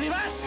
Wissen Sie was?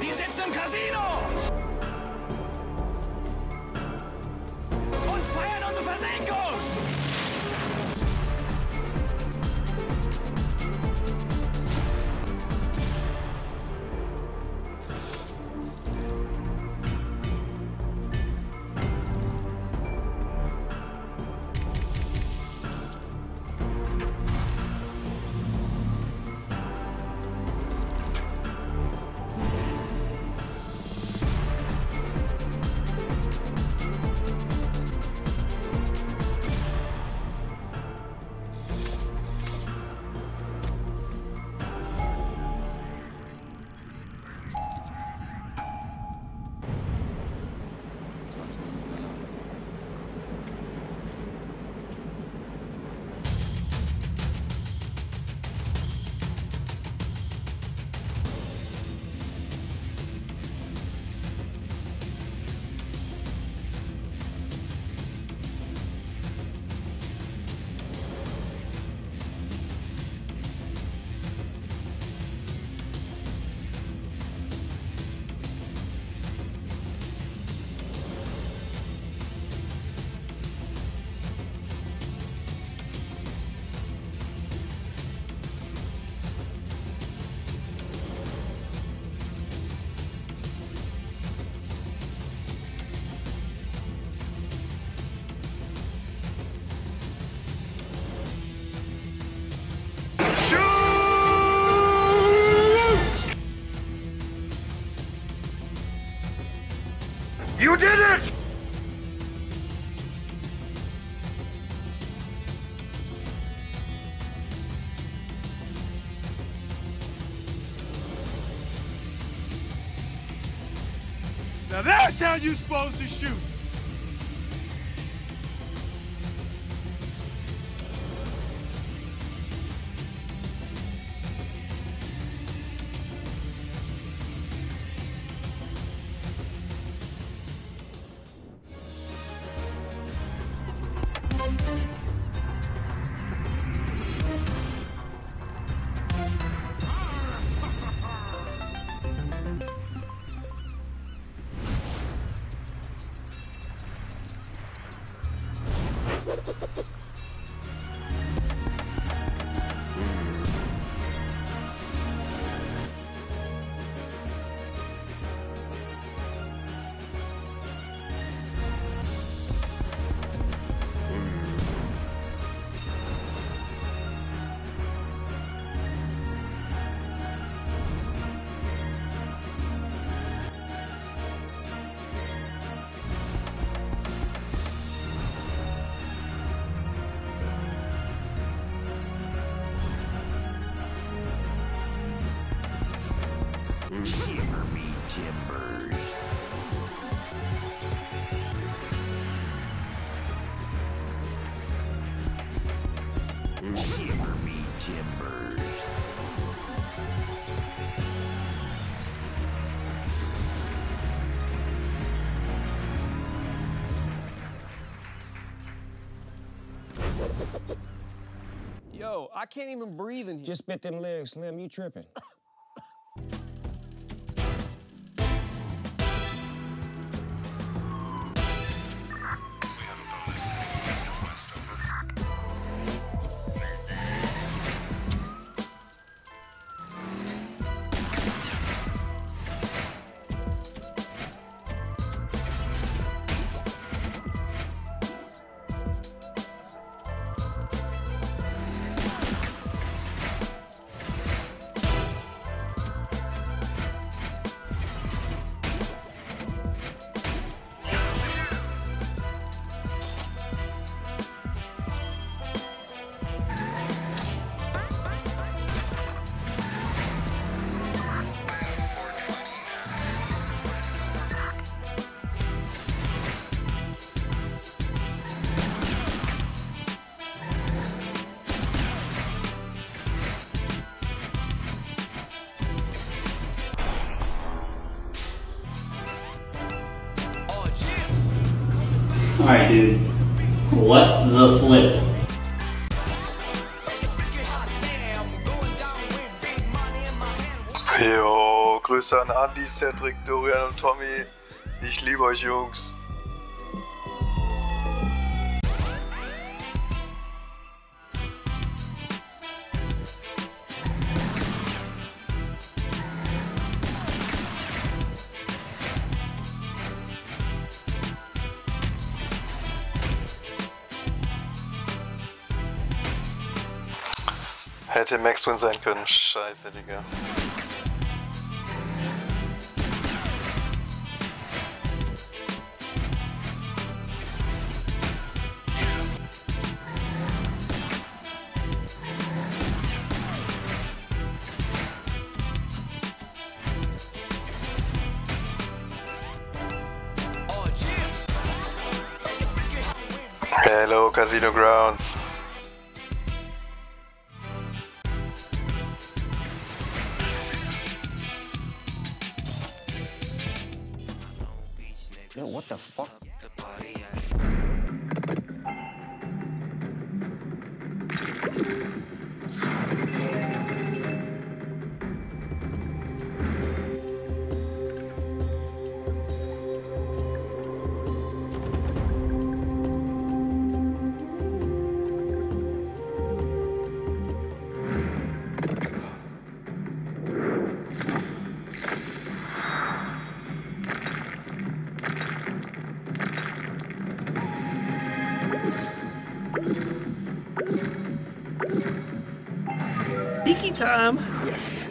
Die sitzen im Casino! Und feiern unsere Versenkung! You did it! Now that's how you're supposed to shoot! Shiver me timbers. Shiver me timbers. Yo, I can't even breathe in here. Just bit them legs, Slim. You tripping. Alright, dude. What the flip? Jo, Grüße an Andi, Cedric, Dorian und Tommy. Ich liebe euch, Jungs. Hätte Maxwin sein können. Scheiße, Digga. Hello, CasinoGrounds. Yo, what the fuck? Tiki time! Yes!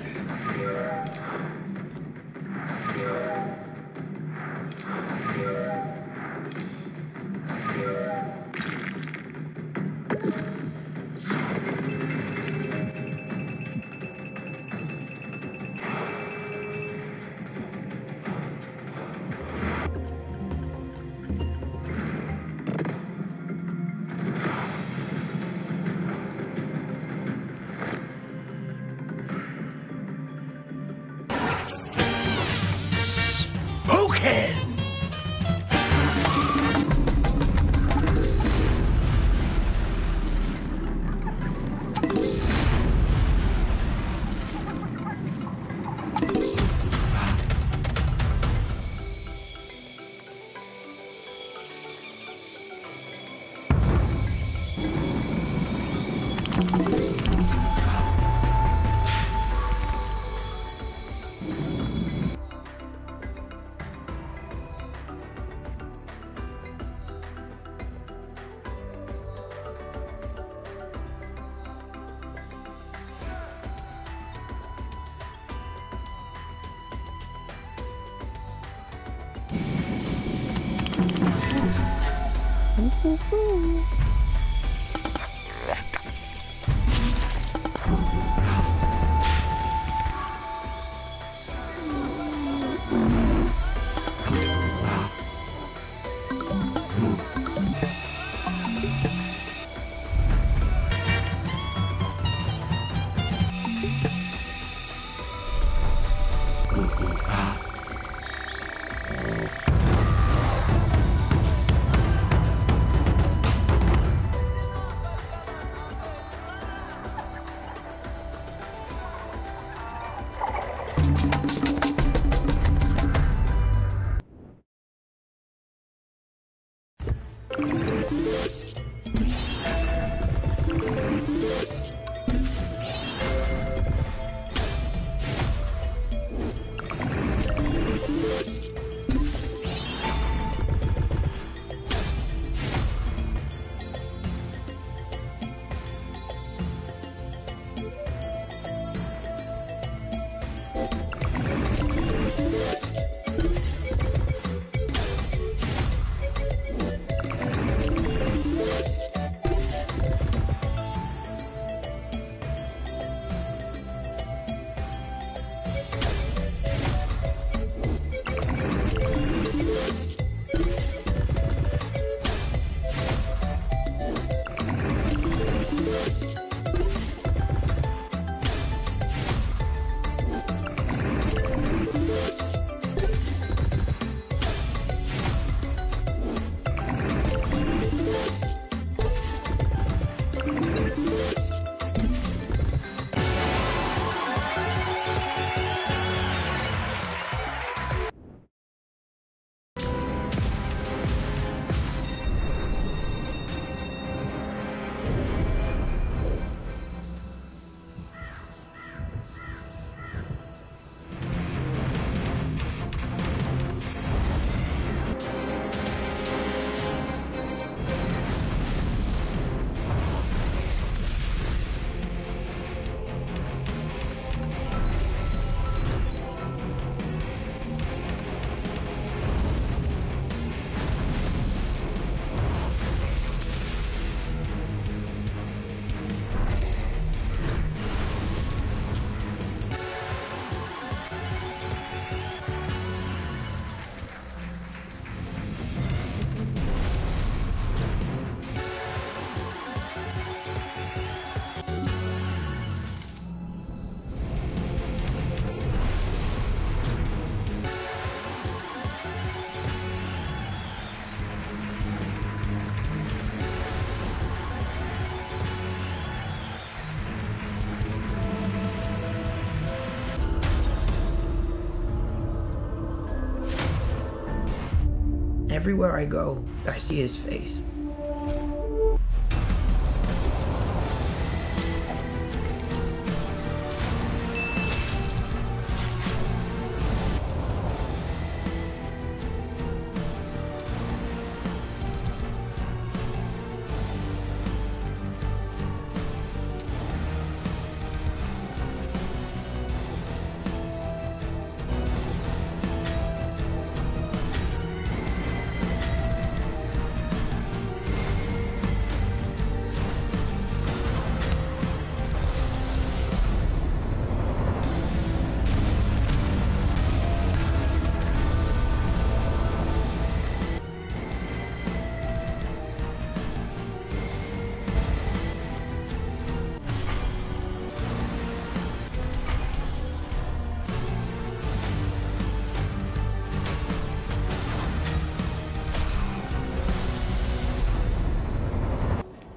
Head. Everywhere I go, I see his face.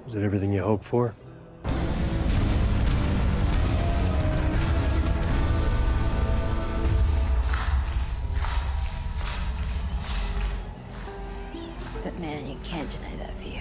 Is that everything you hoped for? But man, you can't deny that view.